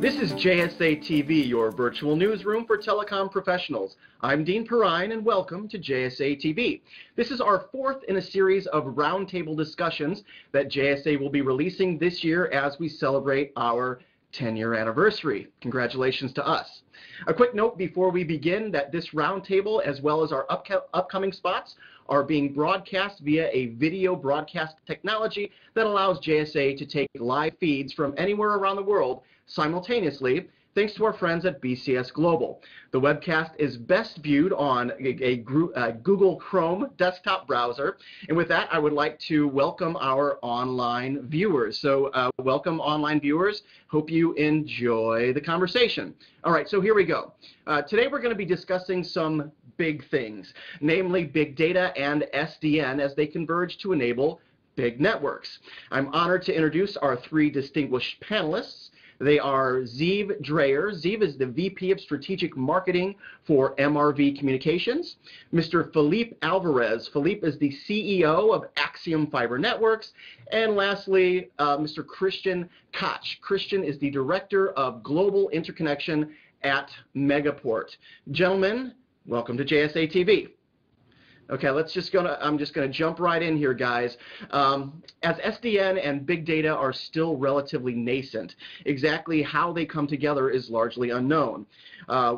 This is JSA TV, your virtual newsroom for telecom professionals. I'm Dean Perrine, and welcome to JSA TV. This is our fourth in a series of roundtable discussions that JSA will be releasing this year as we celebrate our 10-year anniversary. Congratulations to us. A quick note before we begin that this roundtable, as well as our upcoming spots, are being broadcast via a video broadcast technology that allows JSA to take live feeds from anywhere around the world simultaneously, thanks to our friends at BCS Global. The webcast is best viewed on a Google Chrome desktop browser. And with that, I would like to welcome our online viewers. So welcome, online viewers. Hope you enjoy the conversation. All right, so here we go. Today, we're going to be discussing some big things, namely big data and SDN as they converge to enable big networks. I'm honored to introduce our three distinguished panelists. They are Zeev Draer. Zeev is the VP of Strategic Marketing for MRV Communications. Mr. Philippe Alvarez. Philippe is the CEO of Axiom Fiber Networks. And lastly, Mr. Christian Koch. Christian is the Director of Global Interconnection at Megaport. Gentlemen, welcome to JSA TV. Okay, I'm just gonna jump right in here, guys. As SDN and big data are still relatively nascent, exactly how they come together is largely unknown.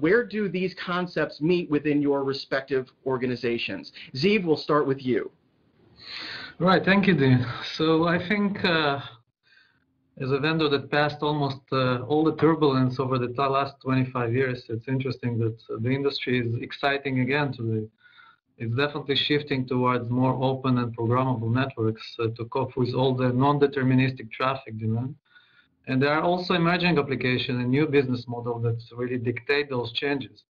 Where do these concepts meet within your respective organizations? Zeev, we'll start with you. All right, thank you, Dean. So I think as a vendor that passed almost all the turbulence over the last 25 years, it's interesting that the industry is exciting again today. It's definitely shifting towards more open and programmable networks to cope with all the non-deterministic traffic demand. And there are also emerging applications and new business models that really dictate those changes.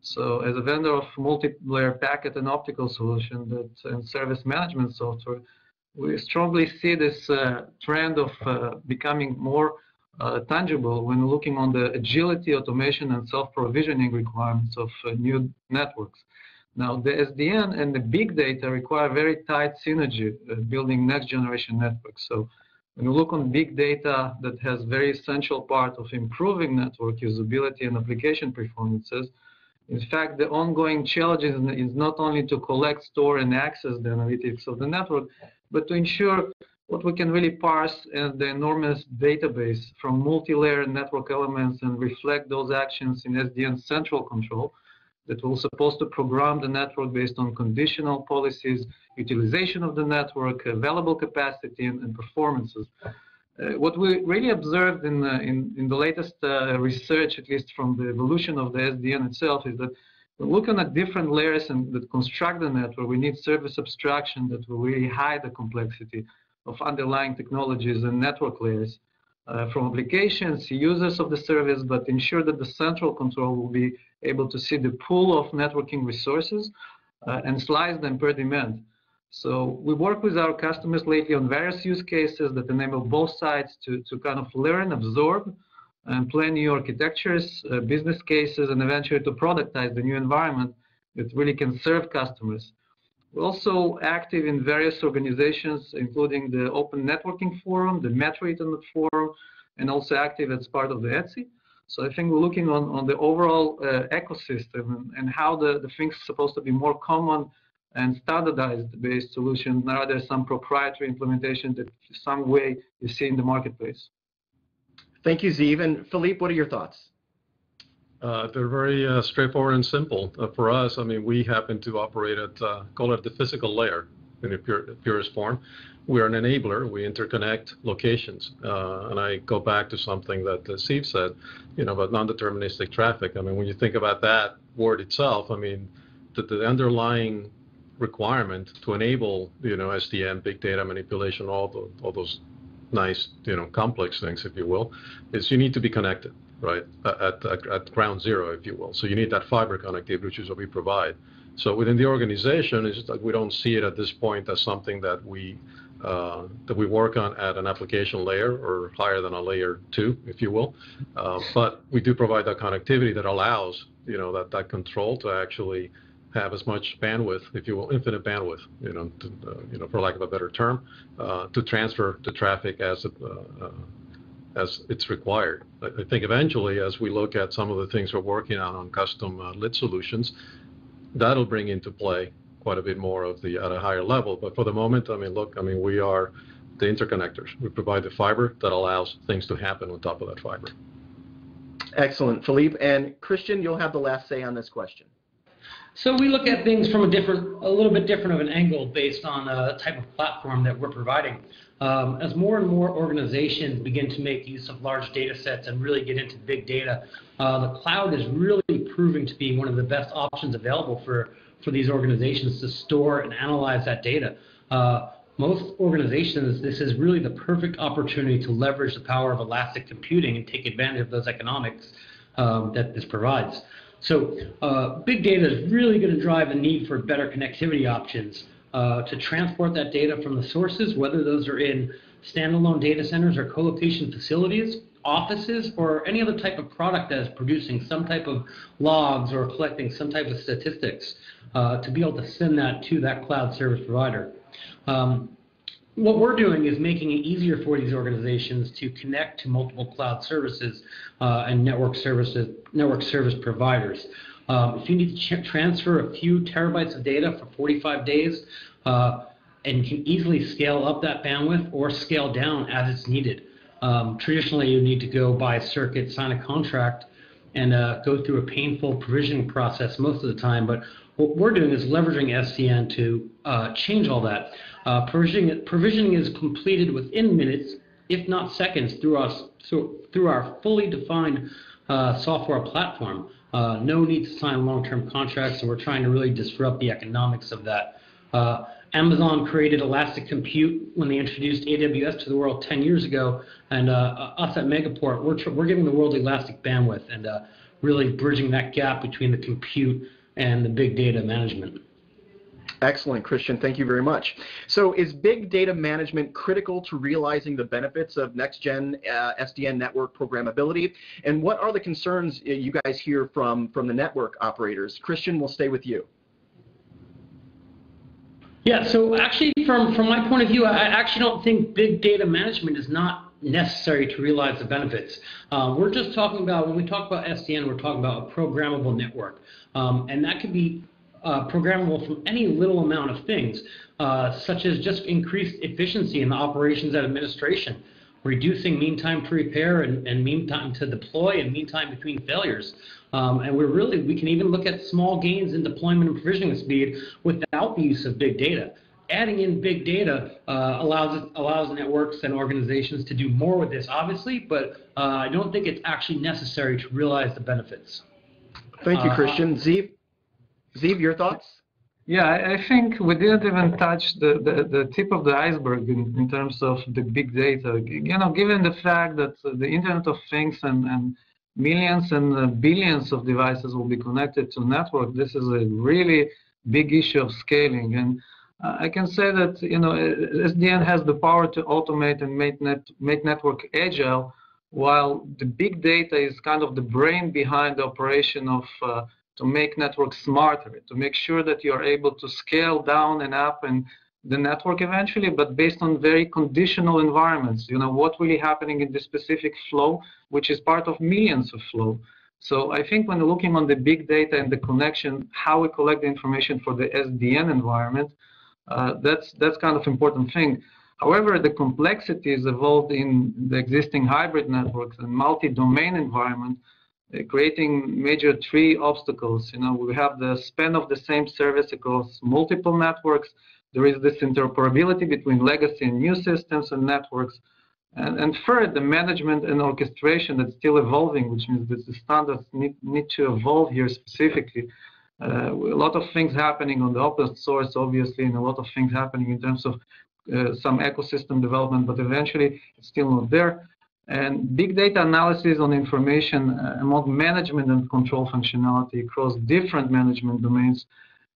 So as a vendor of multi-layer packet and optical solution and service management software, we strongly see this trend of becoming more tangible when looking on the agility, automation, and self-provisioning requirements of new networks. Now, the SDN and the big data require very tight synergy building next-generation networks. So when you look on big data that has very essential part of improving network usability and application performances, in fact, the ongoing challenge is not only to collect, store, and access the analytics of the network, but to ensure what we can really parse in the enormous database from multi-layer network elements and reflect those actions in SDN central control that will supposed to program the network based on conditional policies, utilization of the network, available capacity, and performances. What we really observed in the latest research, at least from the evolution of the SDN itself, is that when looking at different layers and that construct the network, we need service abstraction that will really hide the complexity of underlying technologies and network layers from applications, users of the service, but ensure that the central control will be able to see the pool of networking resources and slice them per demand. So we work with our customers lately on various use cases that enable both sides to kind of learn, absorb, and plan new architectures, business cases, and eventually to productize the new environment that really can serve customers. We're also active in various organizations, including the Open Networking Forum, the Metro Ethernet Forum, and also active as part of the ETSI. So I think we're looking on the overall ecosystem and how the things are supposed to be more common and standardized-based solution, rather some proprietary implementation that some way you see in the marketplace. Thank you, Zeev. And Philippe, what are your thoughts? They're very straightforward and simple. For us, I mean, we happen to operate at, call it the physical layer in the purest form. We're an enabler. We interconnect locations. And I go back to something that Steve said, you know, about non-deterministic traffic. I mean, when you think about that word itself, I mean, the underlying requirement to enable, you know, SDN, big data manipulation, all those nice, you know, complex things, if you will, is you need to be connected, right, at ground zero, if you will. So you need that fiber connectivity, which is what we provide. So within the organization, it's just like we don't see it at this point as something that we work on at an application layer or higher than a layer two, if you will. But we do provide that connectivity that allows, you know, that control to actually have as much bandwidth, if you will, infinite bandwidth, for lack of a better term, to transfer the traffic as it's required. I think eventually, as we look at some of the things we're working on custom lit solutions, that'll bring into play quite a bit more of the at a higher level. But for the moment, we are the interconnectors. We provide the fiber that allows things to happen on top of that fiber. Excellent, Philippe. And Christian, you'll have the last say on this question. So we look at things from a little bit different of an angle based on the type of platform that we're providing. As more and more organizations begin to make use of large data sets and really get into big data, the cloud is really proving to be one of the best options available for these organizations to store and analyze that data. Most organizations, this is really the perfect opportunity to leverage the power of elastic computing and take advantage of those economics that this provides. So big data is really going to drive the need for better connectivity options to transport that data from the sources, whether those are in standalone data centers or co-location facilities, offices, or any other type of product that is producing some type of logs or collecting some type of statistics to be able to send that to that cloud service provider. What we're doing is making it easier for these organizations to connect to multiple cloud services and network service providers. If you need to transfer a few terabytes of data for 45 days and can easily scale up that bandwidth or scale down as it's needed. Traditionally, you need to go buy a circuit, sign a contract, and go through a painful provisioning process most of the time. But what we're doing is leveraging SDN to change all that. Provisioning is completed within minutes, if not seconds, through our fully defined software platform. No need to sign long-term contracts, and we're trying to really disrupt the economics of that. Amazon created Elastic Compute when they introduced AWS to the world 10 years ago, and us at Megaport, we're giving the world elastic bandwidth and really bridging that gap between the compute and the big data management. Excellent, Christian. Thank you very much. So is big data management critical to realizing the benefits of next-gen SDN network programmability? And what are the concerns you guys hear from the network operators? Christian, we'll stay with you. Yeah, so actually from my point of view, I actually don't think big data management is not necessary to realize the benefits. We're just talking about, when we talk about SDN, we're talking about a programmable network. And that could be programmable from any little amount of things, such as just increased efficiency in the operations and administration, reducing mean time to repair and mean time to deploy and mean time between failures. And we can even look at small gains in deployment and provisioning speed without the use of big data. Adding in big data allows networks and organizations to do more with this, obviously, but I don't think it's actually necessary to realize the benefits. Thank you, Christian. Zeev, your thoughts? Yeah, I think we didn't even touch the tip of the iceberg in terms of the big data. Given the fact that the Internet of Things and millions and billions of devices will be connected to network, this is a really big issue of scaling. And I can say that SDN has the power to automate and make network agile, while the big data is kind of the brain behind the operation of to make networks smarter, to make sure that you're able to scale down and up in the network eventually, but based on very conditional environments, what really happening in this specific flow, which is part of millions of flow. So I think when looking on the big data and the connection, how we collect the information for the SDN environment, that's kind of important thing. However, the complexities involved in the existing hybrid networks and multi-domain environment, creating major three obstacles. We have the span of the same service across multiple networks. There is this interoperability between legacy and new systems and networks. And third, the management and orchestration that's still evolving, which means that the standards need to evolve here specifically. A lot of things happening on the open source, obviously, and a lot of things happening in terms of some ecosystem development, but eventually it's still not there. And big data analysis on information among management and control functionality across different management domains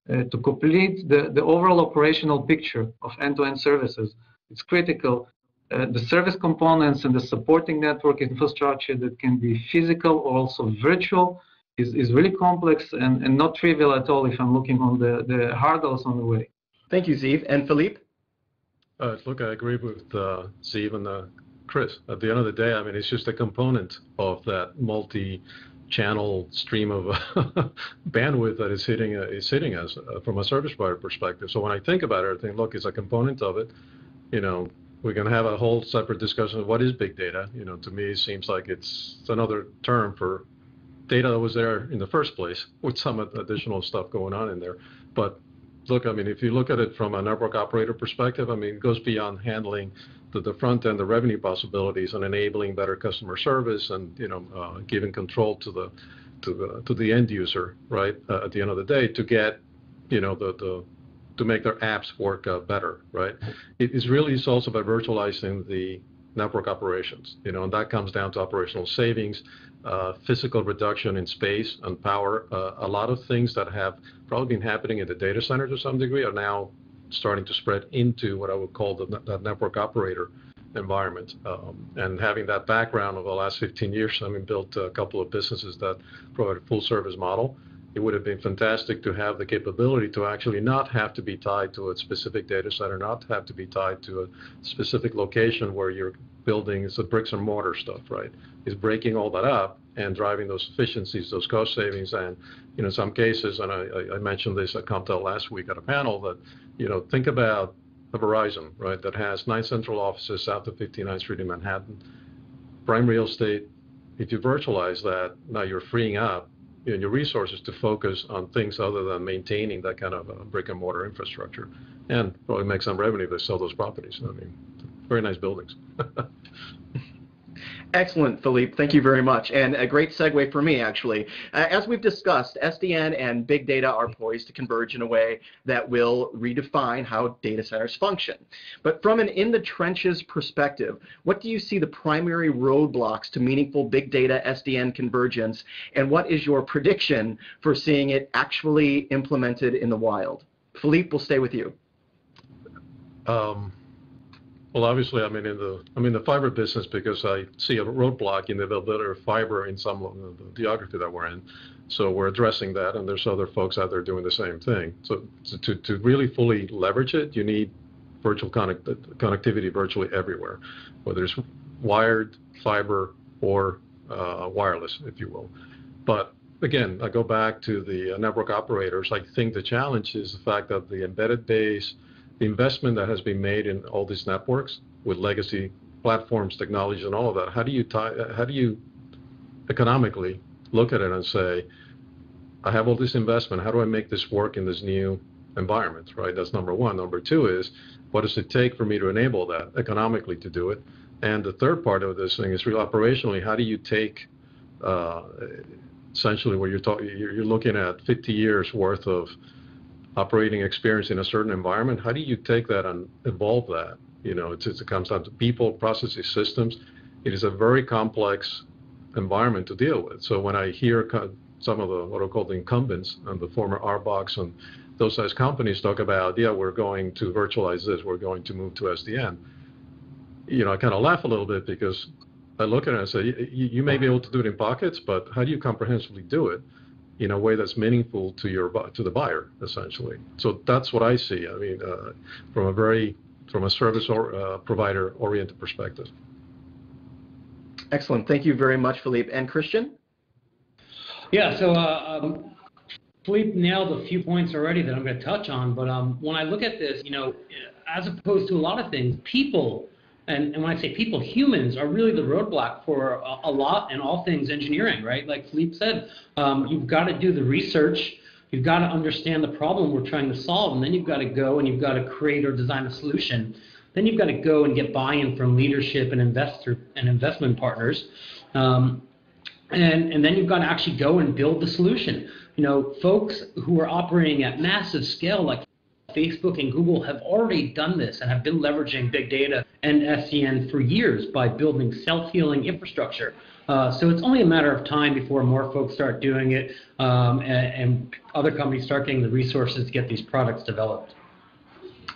to complete the overall operational picture of end-to-end services. It's critical. The service components and the supporting network infrastructure that can be physical or also virtual is really complex and not trivial at all if I'm looking on the hurdles on the way. Thank you, Zeev. And Philippe? Look, I agree with Zeev and Chris. At the end of the day, I mean, it's just a component of that multi-channel stream of bandwidth that is hitting us from a service provider perspective. So when I think about everything, look, it's a component of it. You know, we're going to have a whole separate discussion of what is big data. You know, to me, it seems like it's another term for data that was there in the first place with some additional stuff going on in there. But look, I mean, if you look at it from a network operator perspective, I mean, it goes beyond handling the front end, the revenue possibilities, and enabling better customer service, and you know, giving control to the end user, right? At the end of the day, to get, you know, to make their apps work better, right? It's also about virtualizing the network operations, you know, and that comes down to operational savings, physical reduction in space and power. A lot of things that have probably been happening in the data center to some degree are now starting to spread into what I would call the network operator environment. And having that background over the last 15 years, I mean, built a couple of businesses that provide a full service model. It would have been fantastic to have the capability to actually not have to be tied to a specific data center, not have to be tied to a specific location where you're building. It's the bricks and mortar stuff, right? It's breaking all that up and driving those efficiencies, those cost savings, and you know, in some cases, and I mentioned this at CompTel last week at a panel, that you know, think about the Verizon, right, that has 9 central offices south of 59th Street in Manhattan, prime real estate. If you virtualize that, now you're freeing up and your resources to focus on things other than maintaining that kind of brick and mortar infrastructure, and probably make some revenue if they sell those properties. I mean, very nice buildings. Excellent, Philippe. Thank you very much. And a great segue for me, actually. As we've discussed, SDN and big data are poised to converge in a way that will redefine how data centers function. But from an in-the-trenches perspective, what do you see the primary roadblocks to meaningful big data SDN convergence, and what is your prediction for seeing it actually implemented in the wild? Philippe, we'll stay with you. Well, obviously, I'm in the fiber business because I see a roadblock in the availability of fiber in some of the geography that we're in. So we're addressing that, and there's other folks out there doing the same thing. So to really fully leverage it, you need virtual connectivity virtually everywhere, whether it's wired, fiber, or wireless, if you will. But again, I go back to the network operators. I think the challenge is the fact that the embedded base, the investment that has been made in all these networks with legacy platforms, technologies, and all of that, how do you economically look at it and say, I have all this investment, how do I make this work in this new environment, right? That's number one. Number two is, what does it take for me to enable that economically to do it? And the third part of this thing is really operationally, how do you take essentially where you're looking at 50 years worth of operating experience in a certain environment, how do you take that and evolve that? You know, it comes down to people, processes, systems. It is a very complex environment to deal with. So when I hear some of the, what are called the incumbents and the former RBOCs and those size companies talk about, yeah, we're going to virtualize this, we're going to move to SDN, you know, I kind of laugh a little bit because I look at it and I say, you may be able to do it in pockets, but how do you comprehensively do it in a way that's meaningful to the buyer, essentially? So that's what I see. I mean, from a service or provider oriented perspective. Excellent. Thank you very much, Philippe. And Christian? Yeah. So Philippe nailed a few points already that I'm going to touch on. But when I look at this, you know, as opposed to a lot of things, people. And when I say people, humans are really the roadblock for a lot and all things engineering, right? Like Philippe said, you've got to do the research, you've got to understand the problem we're trying to solve, and then you've got to go and you've got to create or design a solution. Then you've got to go and get buy-in from leadership and investment partners. And then you've got to actually go and build the solution. You know, folks who are operating at massive scale like Facebook and Google have already done this and have been leveraging big data and SDN for years by building self-healing infrastructure. So it's only a matter of time before more folks start doing it and other companies start getting the resources to get these products developed.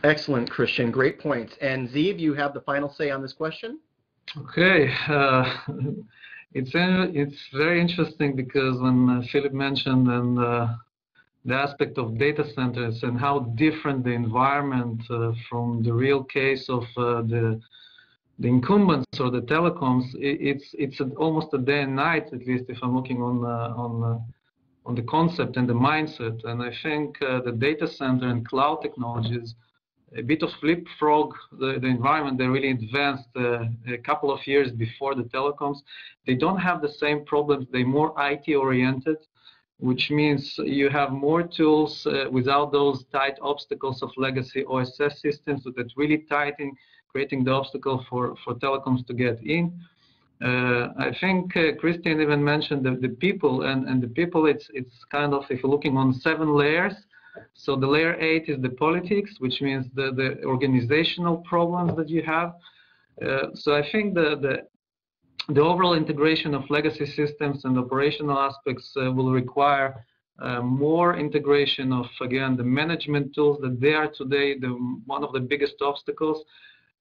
Excellent, Christian. Great points. And Zeev, you have the final say on this question? Okay. It's very interesting because when Philippe mentioned and the aspect of data centers and how different the environment from the real case of the incumbents or the telecoms, it's almost a day and night, at least if I'm looking on the concept and the mindset. And I think the data center and cloud technologies, a bit of leapfrog the environment. They really advanced a couple of years before the telecoms. They don't have the same problems. They're more IT oriented, which means you have more tools without those tight obstacles of legacy OSS systems that really tightening, creating the obstacle for telecoms to get in. I think Christian even mentioned the people, and the people, it's kind of, if you're looking on 7 layers, so the layer 8 is the politics, which means the organizational problems that you have. So I think the overall integration of legacy systems and operational aspects will require more integration of, again, the management tools that they are today, one of the biggest obstacles.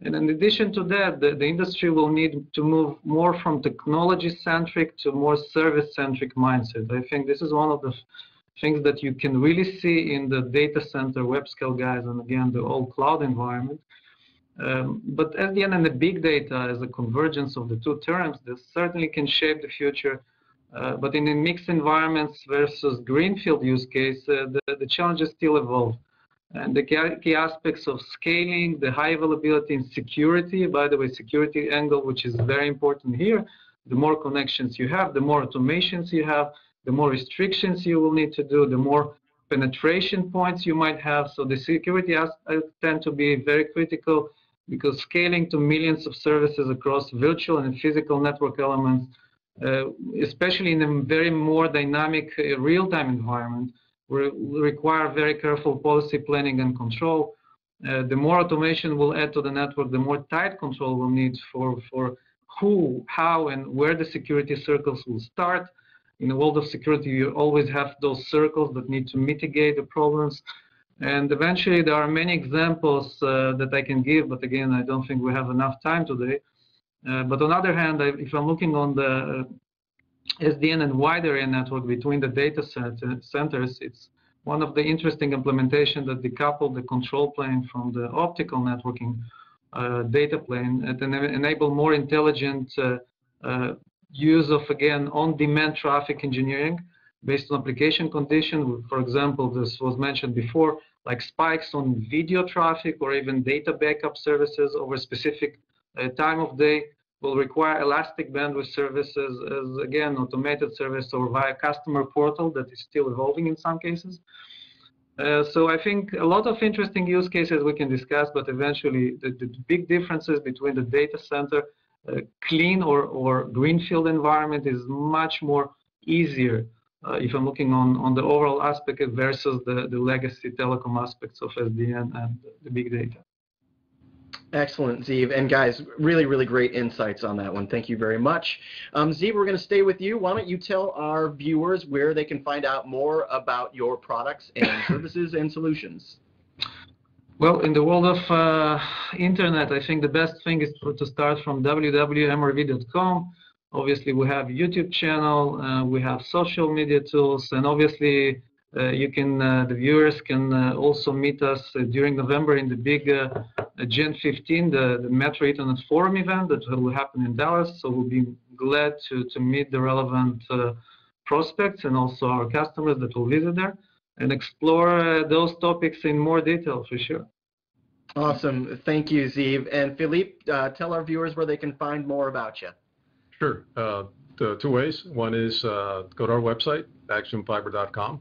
And in addition to that, the industry will need to move more from technology-centric to more service-centric mindset. I think this is one of the things that you can really see in the data center web scale guys, and again, the old cloud environment. But SDN and the big data as a convergence of the two terms, this certainly can shape the future. But in the mixed environments versus greenfield use case, the challenges still evolve. And the key aspects of scaling, the high availability and security, by the way, security angle, which is very important here. The more connections you have, the more automations you have, the more restrictions you will need to do, the more penetration points you might have. So the security aspects tend to be very critical because scaling to millions of services across virtual and physical network elements, especially in a very more dynamic real-time environment, will require very careful policy planning and control. The more automation we'll add to the network, the more tight control we'll need for who, how, and where the security circles will start. In the world of security, you always have those circles that need to mitigate the problems. And eventually, there are many examples that I can give, but again, I don't think we have enough time today. But on the other hand, if I'm looking on the SDN and wide area network between the data centers, it's one of the interesting implementations that decouple the control plane from the optical networking data plane and enable more intelligent use of, again, on-demand traffic engineering based on application condition. For example, this was mentioned before, like spikes on video traffic or even data backup services over specific time of day will require elastic bandwidth services as, again, automated service or via customer portal that is still evolving in some cases. So I think a lot of interesting use cases we can discuss, but eventually the big differences between the data center clean or greenfield environment is much more easier if I'm looking on the overall aspect versus the legacy telecom aspects of SDN and the big data. Excellent, Zeev. And guys, really, really great insights on that one. Thank you very much. Zeev, we're going to stay with you. Why don't you tell our viewers where they can find out more about your products and services and solutions? Well, in the world of internet, I think the best thing is to start from www.mrv.com. Obviously, we have YouTube channel, we have social media tools, and obviously, the viewers can also meet us during November in the big Gen 15, the Metro Ethernet Forum event that will happen in Dallas. So we'll be glad to meet the relevant prospects and also our customers that will visit there, and explore those topics in more detail for sure. Awesome. Thank you, Zeev. And Philippe, tell our viewers where they can find more about you. Sure. Two ways. One is go to our website, axiomfiber.com,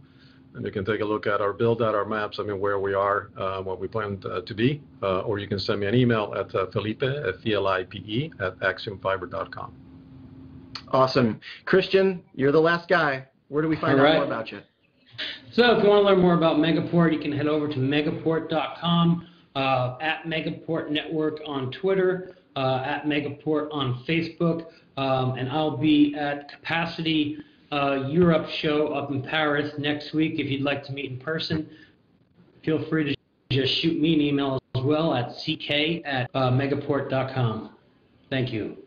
and you can take a look at our build out, our maps, I mean, where we are, what we plan to be, or you can send me an email at Felipe, F-E-L-I-P-E, at axiomfiber.com. Awesome. Christian, you're the last guy. Where do we find out more about you? So if you want to learn more about Megaport, you can head over to megaport.com, at Megaport Network on Twitter, at Megaport on Facebook, and I'll be at Capacity Europe show up in Paris next week. If you'd like to meet in person, feel free to just shoot me an email as well at ck@megaport.com. Thank you.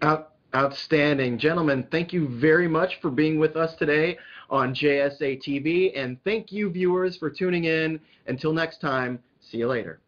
Outstanding. Gentlemen, thank you very much for being with us today on JSA TV, and thank you viewers for tuning in. Until next time, see you later.